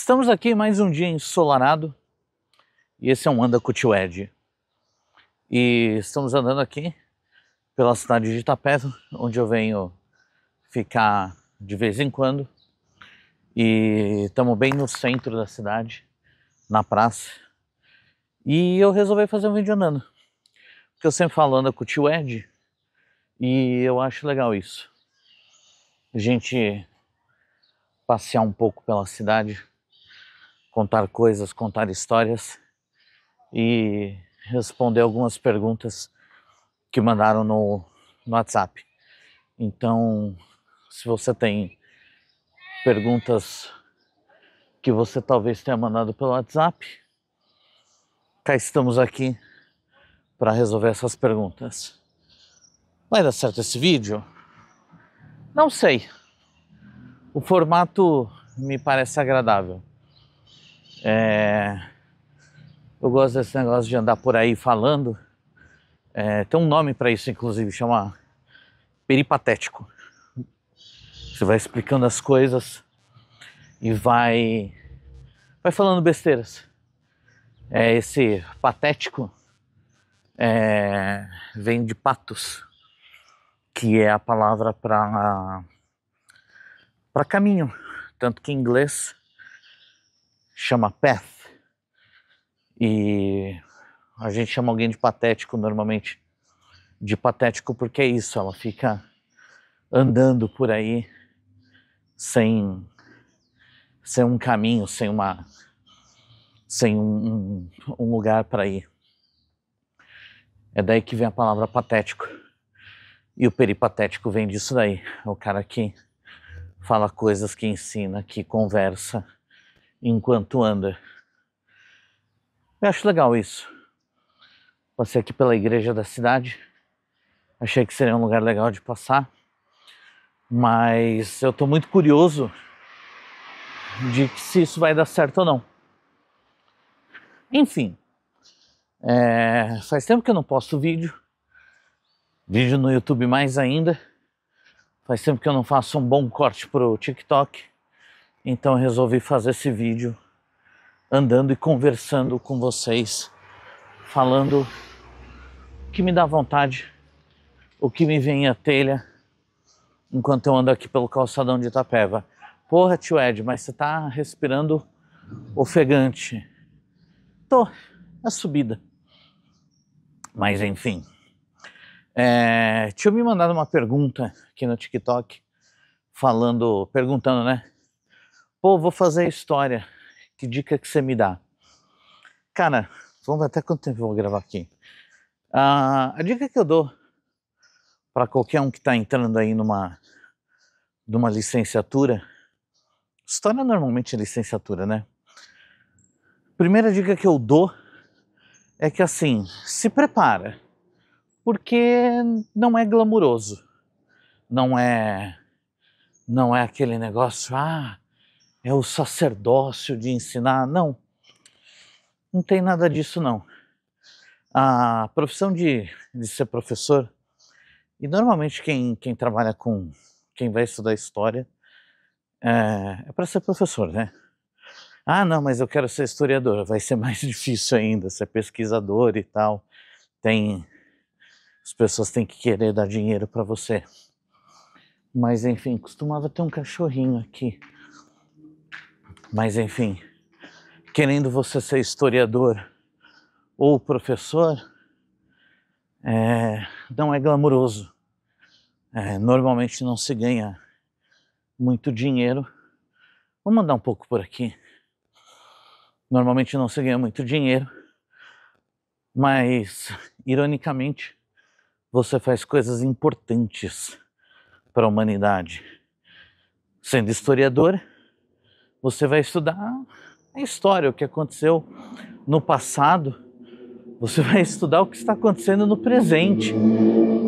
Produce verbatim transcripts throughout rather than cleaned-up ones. Estamos aqui mais um dia ensolarado e esse é um Anda com o Tio Eddy. E estamos andando aqui pela cidade de Itapeva, onde eu venho ficar de vez em quando. E estamos bem no centro da cidade, na praça. E eu resolvi fazer um vídeo andando, porque eu sempre falo Anda com o Tio Eddy e eu acho legal isso. A gente passear um pouco pela cidade, contar coisas, contar histórias e responder algumas perguntas que mandaram no, no WhatsApp. Então, se você tem perguntas que você talvez tenha mandado pelo WhatsApp, cá estamos aqui para resolver essas perguntas. Vai dar certo esse vídeo? Não sei. O formato me parece agradável. É, eu gosto desse negócio de andar por aí falando. É, tem um nome para isso, inclusive, chama peripatético. Você vai explicando as coisas e vai, vai falando besteiras. É, esse patético é, vem de patos, que é a palavra para para caminho, tanto que em inglês chama path, e a gente chama alguém de patético normalmente, de patético porque é isso, ela fica andando por aí sem, sem um caminho, sem, uma, sem um, um lugar para ir. É daí que vem a palavra patético, e o peripatético vem disso daí, é o cara que fala coisas, que ensina, que conversa enquanto anda. Eu acho legal isso. Passei aqui pela igreja da cidade. Achei que seria um lugar legal de passar. Mas eu tô muito curioso de que se isso vai dar certo ou não. Enfim. É, faz tempo que eu não posto vídeo. Vídeo no YouTube mais ainda. Faz tempo que eu não faço um bom corte para o TikTok, então eu resolvi fazer esse vídeo andando e conversando com vocês, falando o que me dá vontade, o que me vem à telha, enquanto eu ando aqui pelo calçadão de Itapeva. Porra, Tio Eddy, mas você tá respirando ofegante. Tô, é subida. Mas enfim. É, tinha me mandado uma pergunta aqui no TikTok, falando, perguntando, né? Pô, vou fazer história, que dica que você me dá? Cara, vamos ver até quanto tempo eu vou gravar aqui. Ah, a dica que eu dou para qualquer um que está entrando aí numa, numa licenciatura, história normalmente é licenciatura, né? Primeira dica que eu dou é que assim, se prepara. Porque não é glamuroso, não é, não é aquele negócio, ah, é o sacerdócio de ensinar, não, não tem nada disso não. A profissão de, de ser professor, e normalmente quem, quem trabalha com, quem vai estudar história, é, é para ser professor, né? Ah, não, mas eu quero ser historiador, vai ser mais difícil ainda, ser pesquisador e tal, tem... As pessoas têm que querer dar dinheiro para você. Mas enfim, costumava ter um cachorrinho aqui. Mas enfim, querendo você ser historiador ou professor, é, não é glamuroso. É, normalmente não se ganha muito dinheiro. Vamos andar um pouco por aqui. Normalmente não se ganha muito dinheiro, mas ironicamente, você faz coisas importantes para a humanidade. Sendo historiador, você vai estudar a história, o que aconteceu no passado. Você vai estudar o que está acontecendo no presente.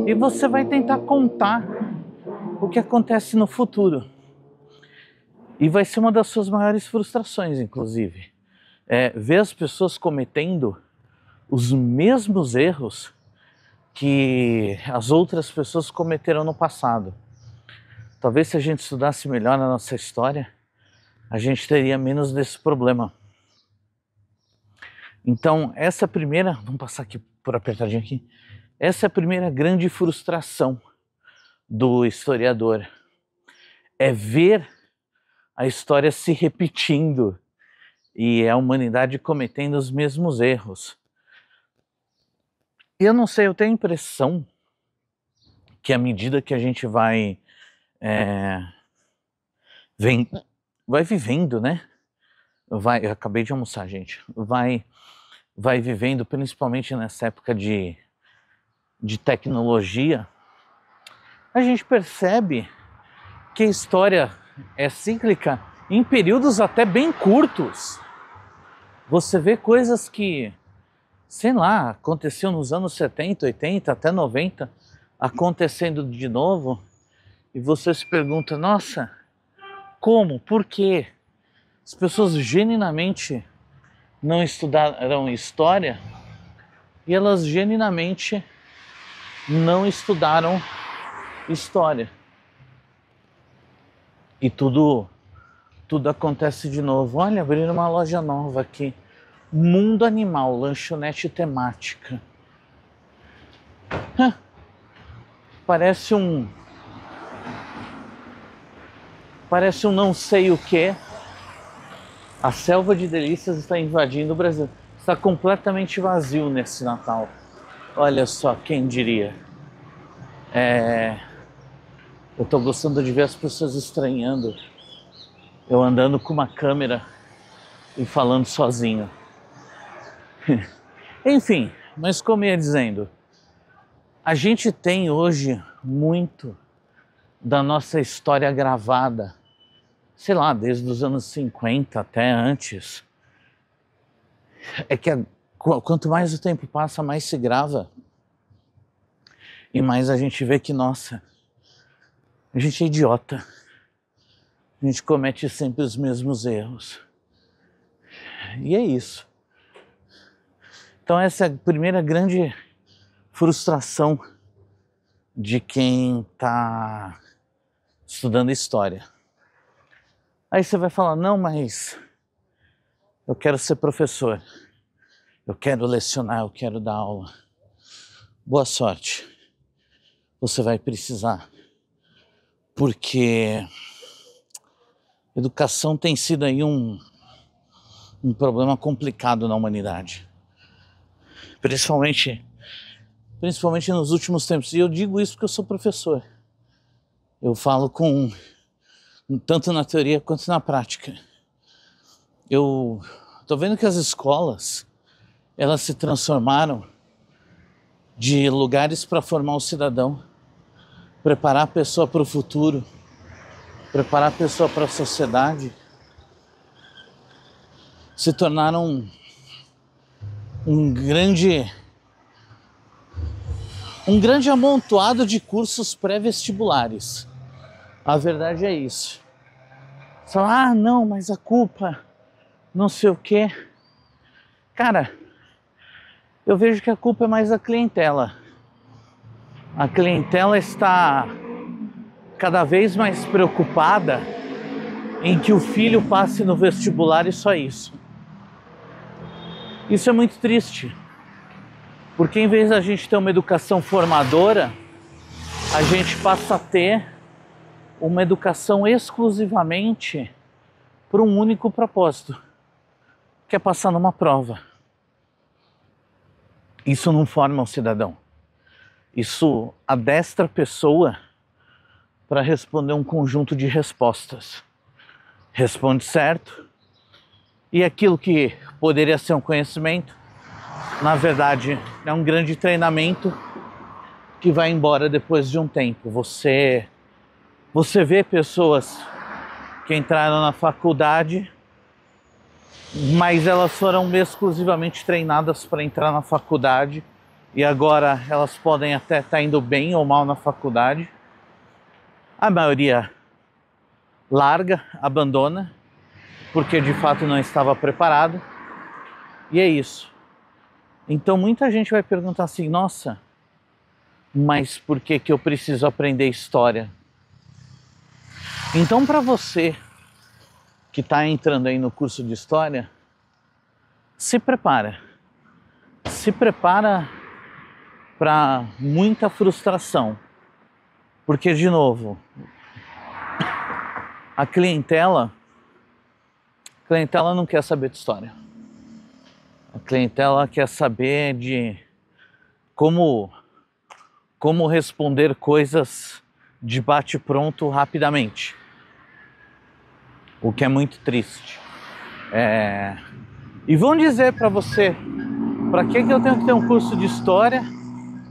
E você vai tentar contar o que acontece no futuro. E vai ser uma das suas maiores frustrações, inclusive. É ver as pessoas cometendo os mesmos erros que as outras pessoas cometeram no passado. Talvez se a gente estudasse melhor a nossa história, a gente teria menos desse problema. Então, essa primeira... Vamos passar aqui por apertadinho aqui. Essa é a primeira grande frustração do historiador. É ver a história se repetindo e a humanidade cometendo os mesmos erros. E eu não sei, eu tenho a impressão que à medida que a gente vai... É, vem, vai vivendo, né? Vai, eu acabei de almoçar, gente. Vai, vai vivendo, principalmente nessa época de, de tecnologia, a gente percebe que a história é cíclica em períodos até bem curtos. Você vê coisas que, sei lá, aconteceu nos anos setenta, oitenta, até noventa, acontecendo de novo, e você se pergunta, nossa, como? Por quê? As pessoas genuinamente não estudaram história e elas genuinamente não estudaram história. E tudo, tudo acontece de novo. Olha, abriram uma loja nova aqui. Mundo Animal, lanchonete temática. Hã? Parece um... Parece um não sei o quê. A selva de delícias está invadindo o Brasil. Está completamente vazio nesse Natal. Olha só, quem diria. É... Eu estou gostando de ver as pessoas estranhando. Eu andando com uma câmera e falando sozinho. Enfim, mas como ia dizendo, a gente tem hoje muito da nossa história gravada. Sei lá, desde os anos cinquenta até antes. É que a, quanto mais o tempo passa, mais se grava. E mais a gente vê que, nossa, a gente é idiota. A gente comete sempre os mesmos erros. E é isso. Então essa é a primeira grande frustração de quem está estudando história. Aí você vai falar, não, mas eu quero ser professor, eu quero lecionar, eu quero dar aula. Boa sorte, você vai precisar, porque educação tem sido aí um, um problema complicado na humanidade, principalmente, principalmente nos últimos tempos. E eu digo isso porque eu sou professor, eu falo com... tanto na teoria quanto na prática. Eu tô vendo que as escolas, elas se transformaram de lugares para formar o cidadão, preparar a pessoa para o futuro, preparar a pessoa para a sociedade, se tornaram um, um grande um grande amontoado de cursos pré-vestibulares. A verdade é isso. Você fala, ah, não, mas a culpa, não sei o quê. Cara, eu vejo que a culpa é mais a clientela. A clientela está cada vez mais preocupada em que o filho passe no vestibular e só isso. Isso é muito triste. Porque em vez da gente ter uma educação formadora, a gente passa a ter uma educação exclusivamente por um único propósito, que é passar numa prova. Isso não forma um cidadão. Isso adestra a pessoa para responder um conjunto de respostas. Responde certo, e aquilo que poderia ser um conhecimento, na verdade, é um grande treinamento que vai embora depois de um tempo. Você... Você vê pessoas que entraram na faculdade, mas elas foram exclusivamente treinadas para entrar na faculdade e agora elas podem até estar indo bem ou mal na faculdade. A maioria larga, abandona, porque de fato não estava preparado. E é isso. Então muita gente vai perguntar assim, nossa, mas por que que eu preciso aprender história? Então, para você que está entrando aí no curso de História, se prepara. Se prepara para muita frustração. Porque, de novo, a clientela, a clientela não quer saber de história. A clientela quer saber de como, como responder coisas de bate-pronto rapidamente. O que é muito triste. É... E vão dizer para você, para que que eu tenho que ter um curso de história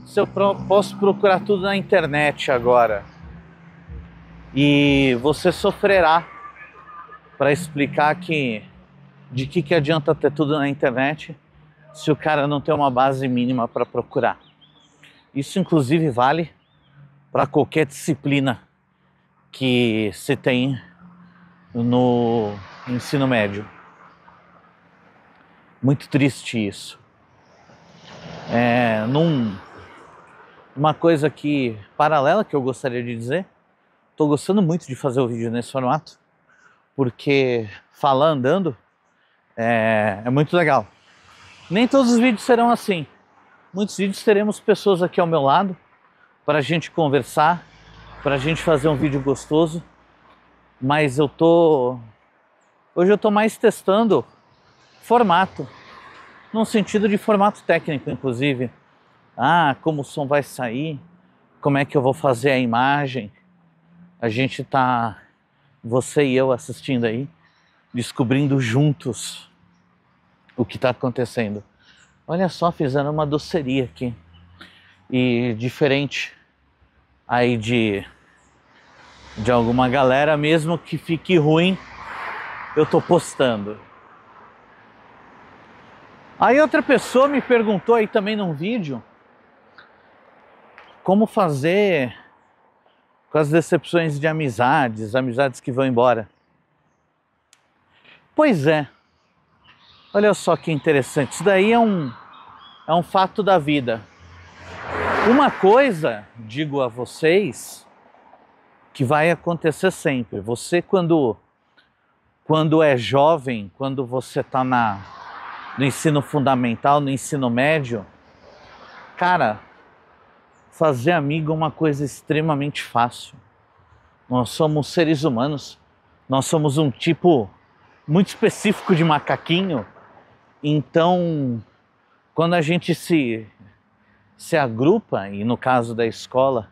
se eu posso procurar tudo na internet agora? E você sofrerá para explicar que de que, que adianta ter tudo na internet se o cara não tem uma base mínima para procurar. Isso inclusive vale para qualquer disciplina que se tem no ensino médio. Muito triste isso. É, num, uma coisa que paralela que eu gostaria de dizer, estou gostando muito de fazer o vídeo nesse formato, porque falar andando é, é muito legal. Nem todos os vídeos serão assim. Muitos vídeos teremos pessoas aqui ao meu lado para a gente conversar, para a gente fazer um vídeo gostoso. Mas eu tô... Hoje eu tô mais testando formato. Num sentido de formato técnico, inclusive. Ah, como o som vai sair? Como é que eu vou fazer a imagem? A gente tá... Você e eu assistindo aí, descobrindo juntos o que tá acontecendo. Olha só, fizeram uma doceria aqui. E diferente aí de... de alguma galera, mesmo que fique ruim, eu tô postando. Aí outra pessoa me perguntou aí também num vídeo como fazer com as decepções de amizades, amizades que vão embora. Pois é, olha só que interessante, isso daí é um, é um fato da vida. Uma coisa, digo a vocês, que vai acontecer sempre. Você quando, quando é jovem, quando você está no ensino fundamental, no ensino médio, cara, fazer amigo é uma coisa extremamente fácil. Nós somos seres humanos, nós somos um tipo muito específico de macaquinho, então quando a gente se, se agrupa, e no caso da escola,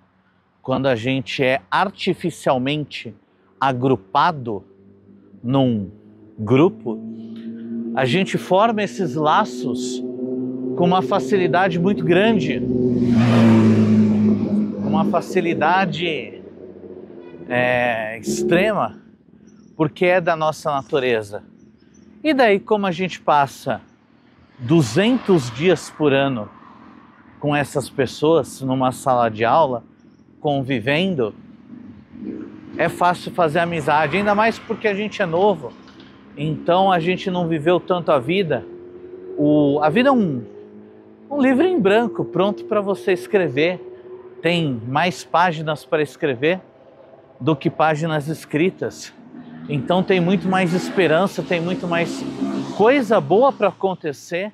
quando a gente é artificialmente agrupado num grupo, a gente forma esses laços com uma facilidade muito grande. Uma facilidade é, extrema, porque é da nossa natureza. E daí, como a gente passa duzentos dias por ano com essas pessoas numa sala de aula, convivendo, é fácil fazer amizade, ainda mais porque a gente é novo, então a gente não viveu tanto a vida. O, a vida é um, um livro em branco, pronto para você escrever, tem mais páginas para escrever do que páginas escritas, então tem muito mais esperança, tem muito mais coisa boa para acontecer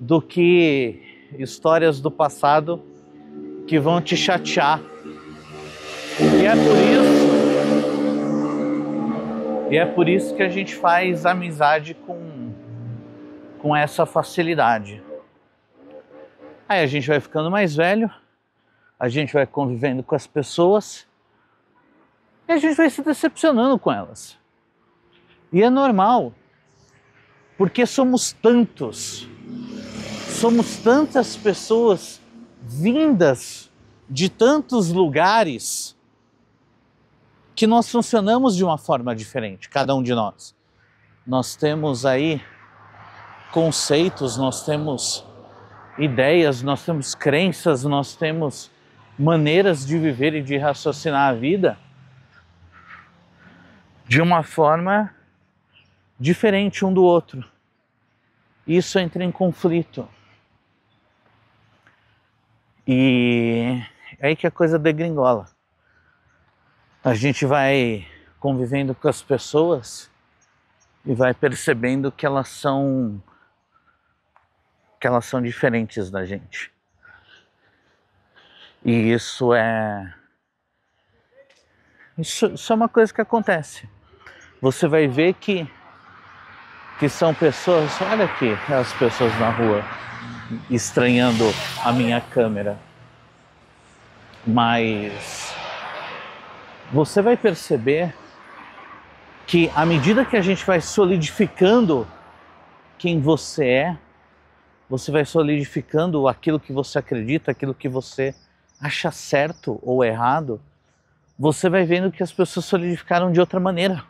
do que histórias do passado que vão te chatear. E é por isso, e é por isso que a gente faz amizade com, com essa facilidade. Aí a gente vai ficando mais velho, a gente vai convivendo com as pessoas e a gente vai se decepcionando com elas. E é normal, porque somos tantos, somos tantas pessoas vindas de tantos lugares que nós funcionamos de uma forma diferente, cada um de nós. Nós temos aí conceitos, nós temos ideias, nós temos crenças, nós temos maneiras de viver e de raciocinar a vida de uma forma diferente um do outro. Isso entra em conflito. E é aí que a coisa degringola. A gente vai convivendo com as pessoas e vai percebendo que elas são que elas são diferentes da gente. E isso é isso, isso é uma coisa que acontece. Você vai ver que que são pessoas, olha aqui, as pessoas na rua estranhando a minha câmera. Mas você vai perceber que à medida que a gente vai solidificando quem você é, você vai solidificando aquilo que você acredita, aquilo que você acha certo ou errado, você vai vendo que as pessoas solidificaram de outra maneira.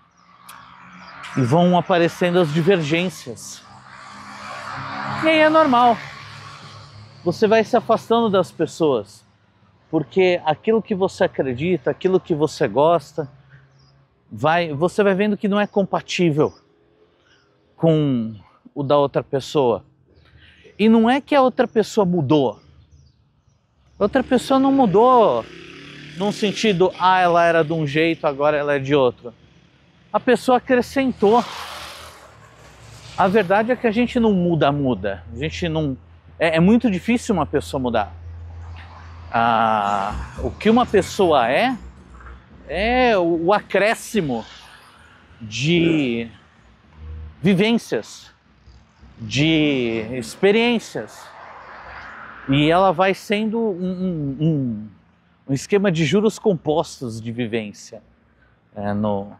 E vão aparecendo as divergências. E aí é normal. Você vai se afastando das pessoas. Porque aquilo que você acredita, aquilo que você gosta, vai, você vai vendo que não é compatível com o da outra pessoa. E não é que a outra pessoa mudou. A outra pessoa não mudou num sentido, ah, ela era de um jeito, agora ela é de outro. A pessoa acrescentou. A verdade é que a gente não muda, muda. A gente não... É, é muito difícil uma pessoa mudar. Ah, o que uma pessoa é, é o acréscimo de vivências, de experiências. E ela vai sendo um, um, um esquema de juros compostos de vivência é, no,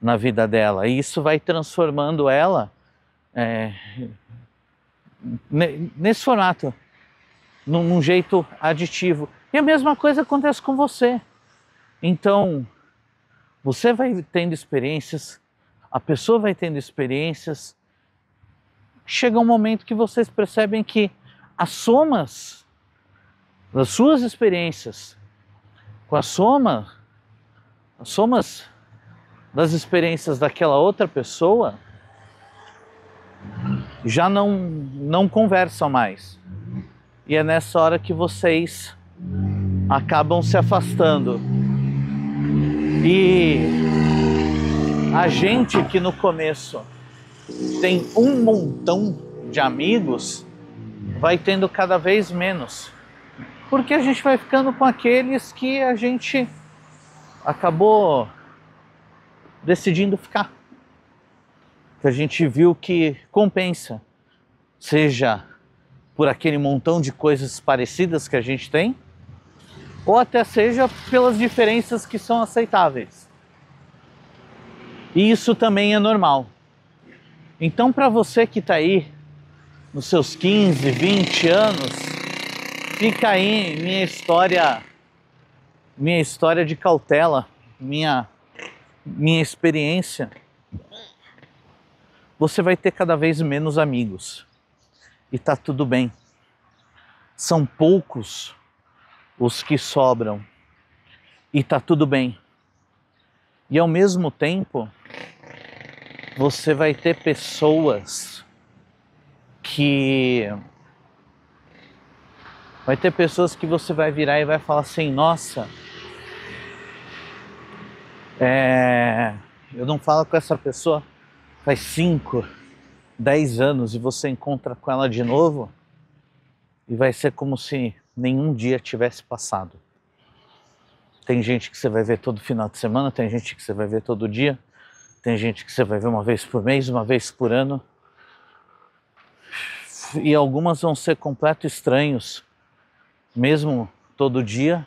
na vida dela. E isso vai transformando ela é, nesse formato, num, num jeito aditivo. E a mesma coisa acontece com você. Então, você vai tendo experiências, a pessoa vai tendo experiências. Chega um momento que vocês percebem que as somas das suas experiências, com a soma, as somas das experiências daquela outra pessoa, já não, não conversam mais. E é nessa hora que vocês acabam se afastando. E a gente que no começo tem um montão de amigos, vai tendo cada vez menos. Porque a gente vai ficando com aqueles que a gente acabou decidindo ficar. Que a gente viu que compensa. Seja por aquele montão de coisas parecidas que a gente tem, ou até seja pelas diferenças que são aceitáveis. E isso também é normal. Então, para você que está aí nos seus quinze, vinte anos, fica aí minha história, minha história de cautela, minha, minha experiência. Você vai ter cada vez menos amigos. E tá tudo bem. São poucos os que sobram. E tá tudo bem. E ao mesmo tempo, você vai ter pessoas que... Vai ter pessoas que você vai virar e vai falar assim, nossa, é... eu não falo com essa pessoa faz cinco, dez anos e você encontra com ela de novo e vai ser como se nenhum dia tivesse passado. Tem gente que você vai ver todo final de semana, tem gente que você vai ver todo dia, tem gente que você vai ver uma vez por mês, uma vez por ano. E algumas vão ser completo estranhos, mesmo todo dia,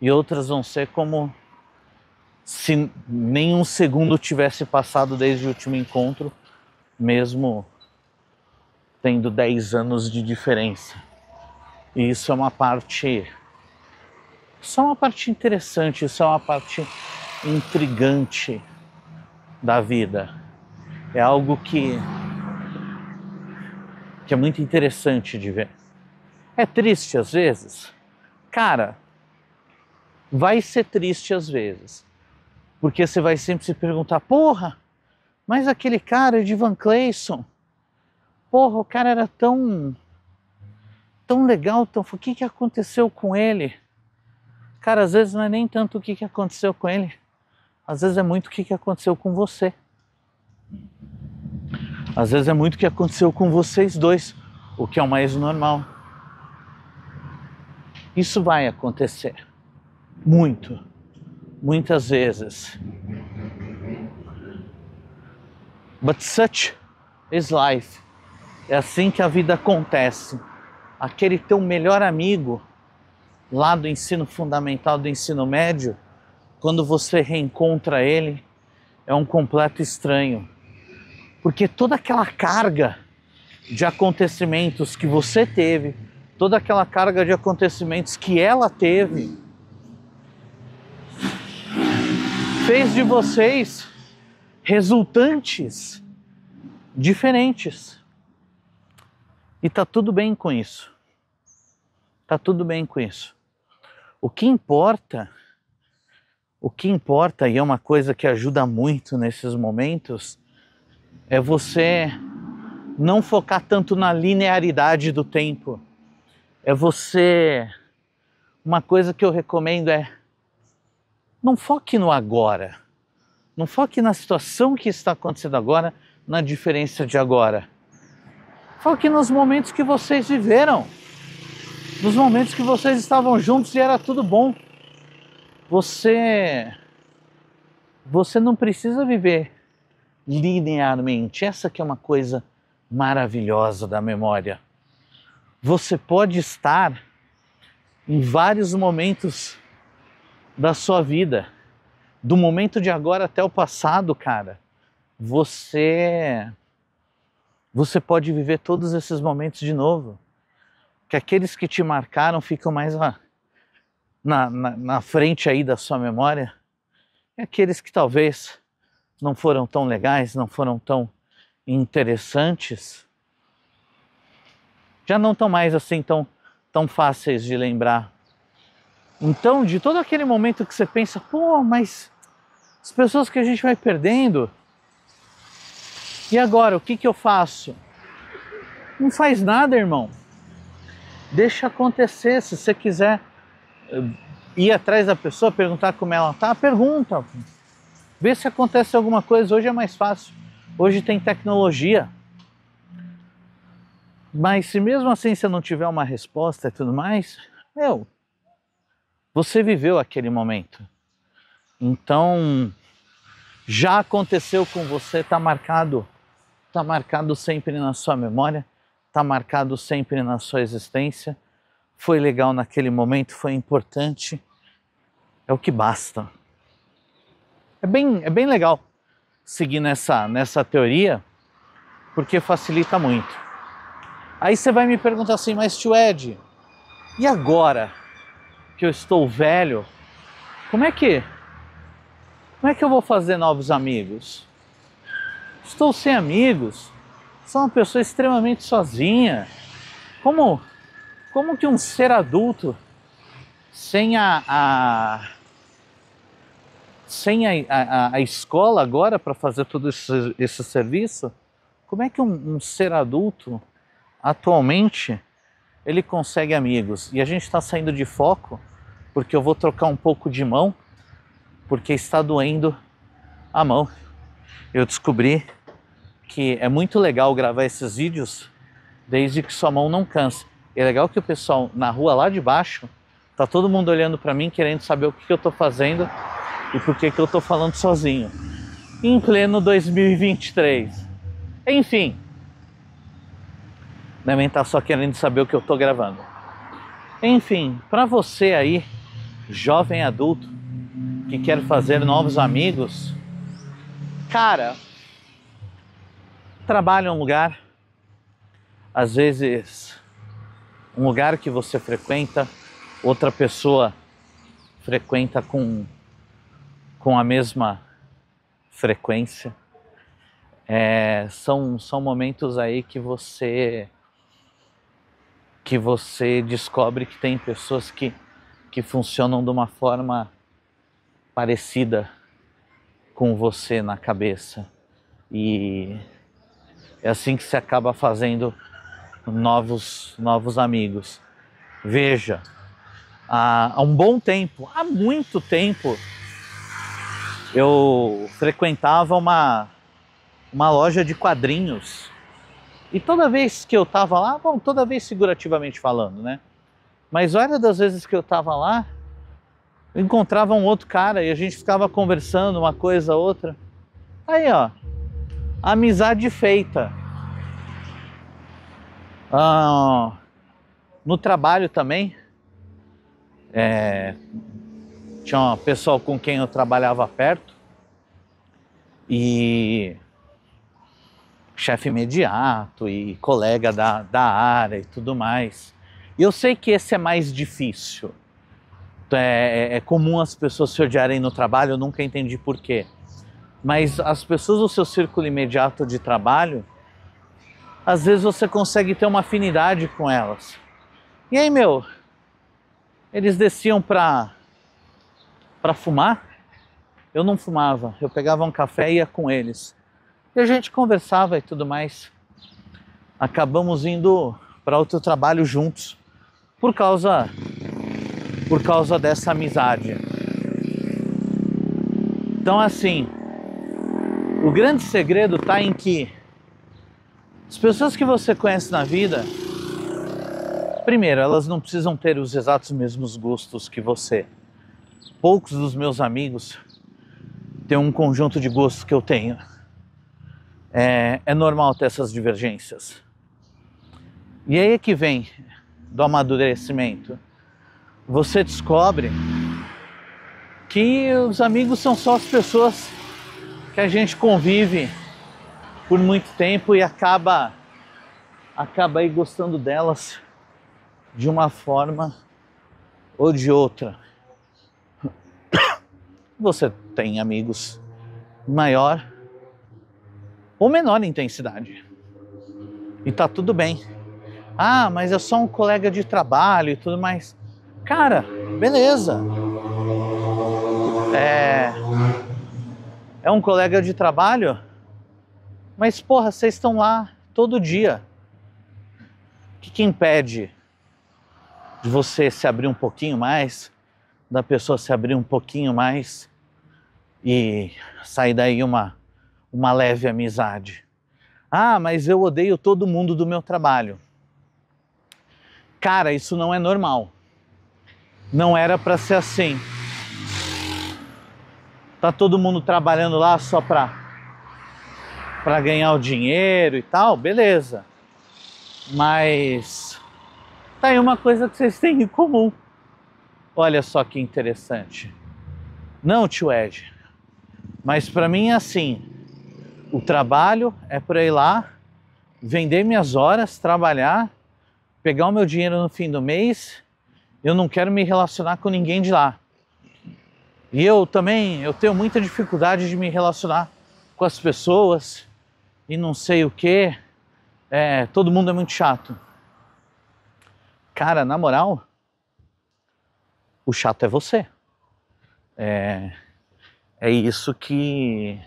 e outras vão ser como se nenhum segundo tivesse passado desde o último encontro, mesmo tendo dez anos de diferença. E isso é uma parte, isso é uma parte interessante, isso é uma parte intrigante da vida. É algo que que é muito interessante de ver. É triste às vezes? Cara, vai ser triste às vezes. Porque você vai sempre se perguntar, porra, mas aquele cara de Ivan Clayson, porra, o cara era tão, tão legal, tão... o que, que aconteceu com ele? Cara, às vezes não é nem tanto o que, que aconteceu com ele, às vezes é muito o que, que aconteceu com você. Às vezes é muito o que aconteceu com vocês dois, o que é o mais normal. Isso vai acontecer. Muito. Muitas vezes. But such is life. É assim que a vida acontece. Aquele teu melhor amigo, lá do ensino fundamental, do ensino médio, quando você reencontra ele, é um completo estranho. Porque toda aquela carga de acontecimentos que você teve, toda aquela carga de acontecimentos que ela teve, fez de vocês resultantes diferentes. E tá tudo bem com isso. Tá tudo bem com isso. O que importa, o que importa, e é uma coisa que ajuda muito nesses momentos, é você não focar tanto na linearidade do tempo. É você... Uma coisa que eu recomendo é... Não foque no agora. Não foque na situação que está acontecendo agora, na diferença de agora. Foque nos momentos que vocês viveram. Nos momentos que vocês estavam juntos e era tudo bom. Você... Você não precisa viver linearmente. Essa que é uma coisa maravilhosa da memória. Você pode estar em vários momentos da sua vida, do momento de agora até o passado, cara. Você você pode viver todos esses momentos de novo, que aqueles que te marcaram ficam mais na, na, na frente aí da sua memória, e aqueles que talvez não foram tão legais, não foram tão interessantes, já não estão mais assim tão, tão fáceis de lembrar. Então, de todo aquele momento que você pensa, pô, mas as pessoas que a gente vai perdendo, e agora, o que que eu faço? Não faz nada, irmão. Deixa acontecer. Se você quiser ir atrás da pessoa, perguntar como ela tá, pergunta. Vê se acontece alguma coisa. Hoje é mais fácil. Hoje tem tecnologia. Mas se mesmo assim você não tiver uma resposta e tudo mais, meu, você viveu aquele momento. Então, já aconteceu com você, tá marcado. Tá marcado sempre na sua memória, tá marcado sempre na sua existência. Foi legal naquele momento, foi importante. É o que basta. É bem, é bem legal seguir nessa, nessa teoria, porque facilita muito. Aí você vai me perguntar assim, mas tio Eddy, e agora que eu estou velho, como é que, como é que eu vou fazer novos amigos? Estou sem amigos, sou uma pessoa extremamente sozinha. Como, como que um ser adulto sem a... a sem a, a, a escola agora para fazer todo esse, esse serviço, como é que um, um ser adulto, atualmente, ele consegue amigos? E a gente está saindo de foco, porque eu vou trocar um pouco de mão, porque está doendo a mão. Eu descobri que é muito legal gravar esses vídeos, desde que sua mão não canse. É legal que o pessoal na rua lá de baixo, tá todo mundo olhando para mim, querendo saber o que, que eu tô fazendo, e por que que eu tô falando sozinho? Em pleno dois mil e vinte e três. Enfim. Devem estar só querendo saber o que eu tô gravando. Enfim, para você aí, jovem adulto, que quer fazer novos amigos, cara, trabalha em um lugar, às vezes, um lugar que você frequenta, outra pessoa frequenta com... com a mesma frequência, é, são, são momentos aí que você, que você descobre que tem pessoas que, que funcionam de uma forma parecida com você na cabeça. E é assim que você acaba fazendo novos, novos amigos. Veja, há, há um bom tempo, há muito tempo, eu frequentava uma, uma loja de quadrinhos. E toda vez que eu tava lá, bom, toda vez figurativamente falando, né? Mas olha, das vezes que eu tava lá, eu encontrava um outro cara e a gente ficava conversando uma coisa, outra. Aí, ó, amizade feita. Ah, no trabalho também, é, tinha uma pessoa com quem eu trabalhava perto e chefe imediato e colega da, da área e tudo mais. E eu sei que esse é mais difícil. É, é comum as pessoas se odiarem no trabalho, eu nunca entendi por quê. Mas as pessoas do seu círculo imediato de trabalho, às vezes você consegue ter uma afinidade com elas. E aí, meu, eles desciam pra, pra fumar, eu não fumava, eu pegava um café e ia com eles. E a gente conversava e tudo mais. Acabamos indo para outro trabalho juntos por causa... por causa dessa amizade. Então, assim, o grande segredo está em que as pessoas que você conhece na vida, primeiro, elas não precisam ter os exatos mesmos gostos que você. Poucos dos meus amigos têm um conjunto de gostos que eu tenho. É, é normal ter essas divergências. E aí é que vem do amadurecimento. Você descobre que os amigos são só as pessoas que a gente convive por muito tempo e acaba, acaba aí gostando delas de uma forma ou de outra. Você tem amigos maior ou menor intensidade e tá tudo bem. Ah, mas é só um colega de trabalho e tudo mais. Cara, beleza, é, é um colega de trabalho, mas porra, vocês estão lá todo dia. O que que impede de você se abrir um pouquinho mais, da pessoa se abrir um pouquinho mais e sair daí uma, uma leve amizade? Ah, mas eu odeio todo mundo do meu trabalho. Cara, isso não é normal. Não era para ser assim. Tá todo mundo trabalhando lá só para para ganhar o dinheiro e tal, beleza. Mas tá aí uma coisa que vocês têm em comum. Olha só que interessante. Não, tio Eddy, mas para mim é assim. O trabalho é para ir lá, vender minhas horas, trabalhar, pegar o meu dinheiro no fim do mês. Eu não quero me relacionar com ninguém de lá. E eu também, eu tenho muita dificuldade de me relacionar com as pessoas e não sei o quê. É, todo mundo é muito chato. Cara, na moral, o chato é você. É, é isso que...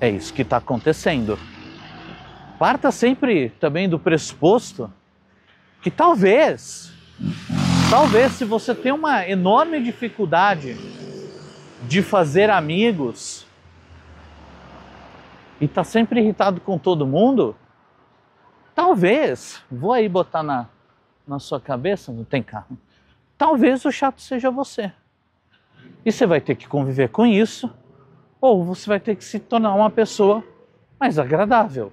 É isso que está acontecendo. Parta sempre também do pressuposto que talvez... Talvez se você tem uma enorme dificuldade de fazer amigos e tá sempre irritado com todo mundo, talvez, vou aí botar na, na sua cabeça, não tem carro, talvez o chato seja você. E você vai ter que conviver com isso, ou você vai ter que se tornar uma pessoa mais agradável.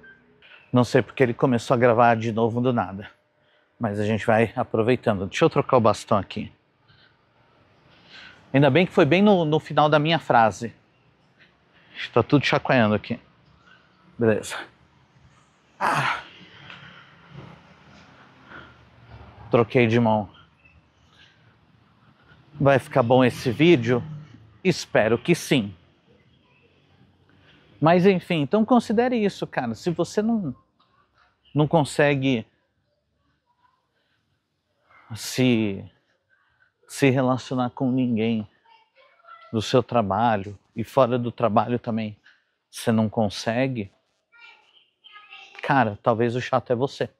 Não sei porque ele começou a gravar de novo do nada. Mas a gente vai aproveitando. Deixa eu trocar o bastão aqui. Ainda bem que foi bem no, no final da minha frase. Tá tudo chacoalhando aqui. Beleza. Ah. Troquei de mão. Vai ficar bom esse vídeo? Espero que sim. Mas enfim, então considere isso, cara. Se você não, não consegue... Se, se relacionar com ninguém do seu trabalho e fora do trabalho também você não consegue, cara, talvez o chato é você.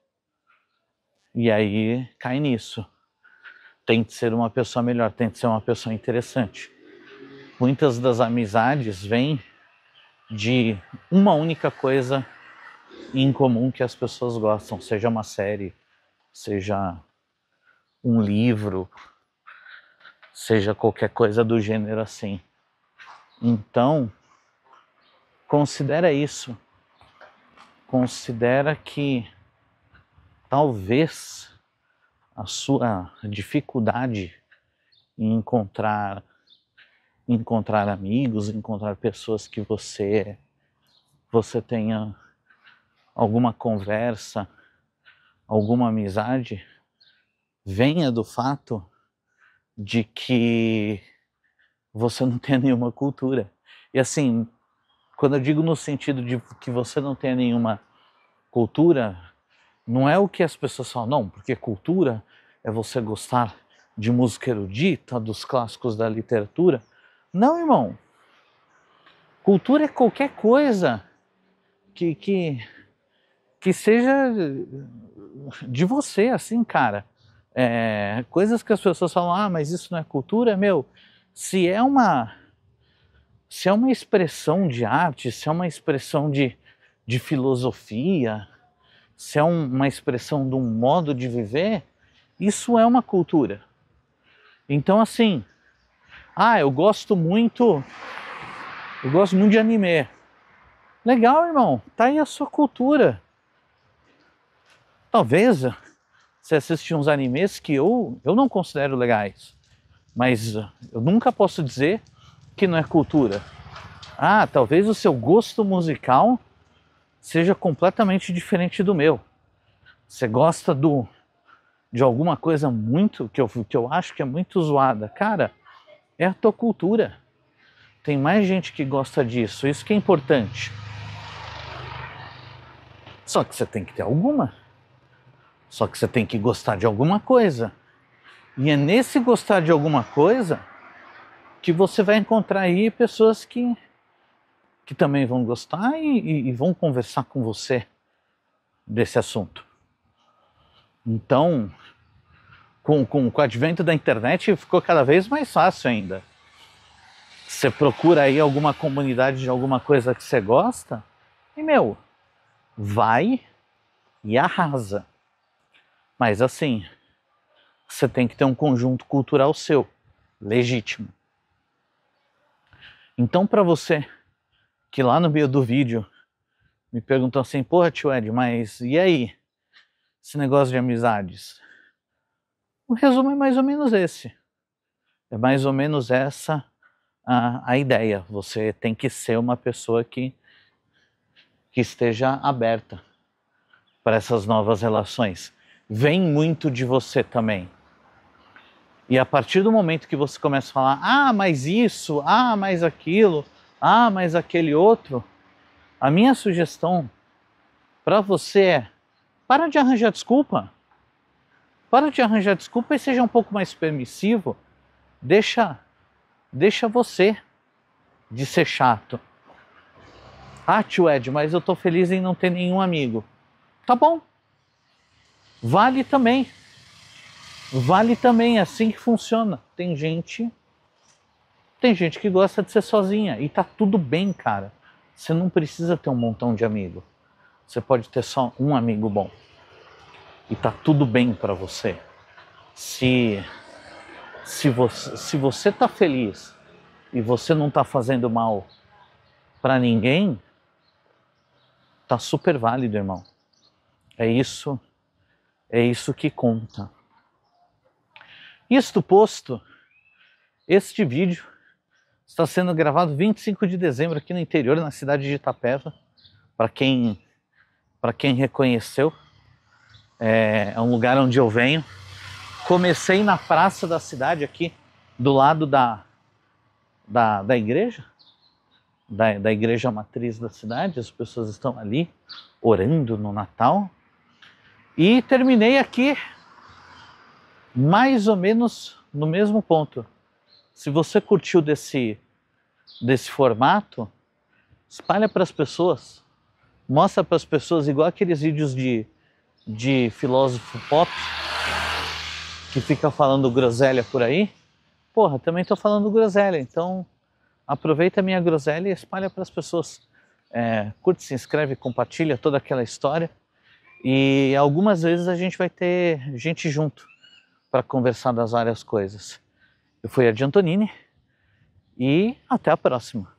E aí cai nisso. Tente ser uma pessoa melhor, tente ser uma pessoa interessante. Muitas das amizades vêm de uma única coisa em comum que as pessoas gostam, seja uma série, seja um livro, seja qualquer coisa do gênero assim. Então, considera isso. Considera que talvez a sua dificuldade em encontrar, encontrar amigos, encontrar pessoas que você, você tenha alguma conversa, alguma amizade, venha do fato de que você não tem nenhuma cultura. E assim, quando eu digo no sentido de que você não tem nenhuma cultura, não é o que as pessoas falam, não, porque cultura é você gostar de música erudita, dos clássicos da literatura. Não, irmão. Cultura é qualquer coisa que, que, que seja de você, assim, cara. É, coisas que as pessoas falam, ah, mas isso não é cultura, meu. Se é uma, se é uma expressão de arte, se é uma expressão de, de filosofia, se é um, uma expressão de um modo de viver, isso é uma cultura. Então, assim, ah, eu gosto muito, eu gosto muito de anime. Legal, irmão, tá aí a sua cultura. Talvez você assiste uns animes que eu, eu não considero legais, mas eu nunca posso dizer que não é cultura. Ah, talvez o seu gosto musical seja completamente diferente do meu. Você gosta do, de alguma coisa muito, que eu, que eu acho que é muito zoada. Cara, é a tua cultura. Tem mais gente que gosta disso, isso que é importante. Só que você tem que ter alguma. Só que você tem que gostar de alguma coisa. E é nesse gostar de alguma coisa que você vai encontrar aí pessoas que, que também vão gostar e, e, e vão conversar com você desse assunto. Então, com, com, com o advento da internet ficou cada vez mais fácil ainda. Você procura aí alguma comunidade de alguma coisa que você gosta e, meu, vai e arrasa. Mas assim, você tem que ter um conjunto cultural seu, legítimo. Então, para você que lá no meio do vídeo me perguntou assim, porra, tio Eddy, mas e aí, esse negócio de amizades? O resumo é mais ou menos esse. É mais ou menos essa a, a ideia. Você tem que ser uma pessoa que, que esteja aberta para essas novas relações. Vem muito de você também. E a partir do momento que você começa a falar, ah, mas isso, ah, mas aquilo, ah, mas aquele outro, a minha sugestão para você é, para de arranjar desculpa. Para de arranjar desculpa e seja um pouco mais permissivo. Deixa, deixa você de ser chato. Ah, tio Eddy, mas eu tô feliz em não ter nenhum amigo. Tá bom. Vale também, vale também, é assim que funciona. Tem gente, tem gente que gosta de ser sozinha e tá tudo bem, cara. Você não precisa ter um montão de amigo, você pode ter só um amigo bom e tá tudo bem pra você. Se, se, você, se você tá feliz e você não tá fazendo mal pra ninguém, tá super válido, irmão. É isso. É isso que conta. Isto posto, este vídeo está sendo gravado vinte e cinco de dezembro aqui no interior, na cidade de Itapeva. Para quem, para quem reconheceu, é, é um lugar onde eu venho. Comecei na praça da cidade aqui, do lado da, da, da igreja, da, da igreja matriz da cidade. As pessoas estão ali orando no Natal. E terminei aqui, mais ou menos no mesmo ponto. Se você curtiu desse, desse formato, espalha para as pessoas. Mostra para as pessoas, igual aqueles vídeos de, de filósofo pop, que fica falando groselha por aí. Porra, também estou falando groselha, então aproveita a minha groselha e espalha para as pessoas. é, curte, se inscreve, compartilha toda aquela história. E algumas vezes a gente vai ter gente junto para conversar das várias coisas. Eu fui Eddy Antonini e até a próxima.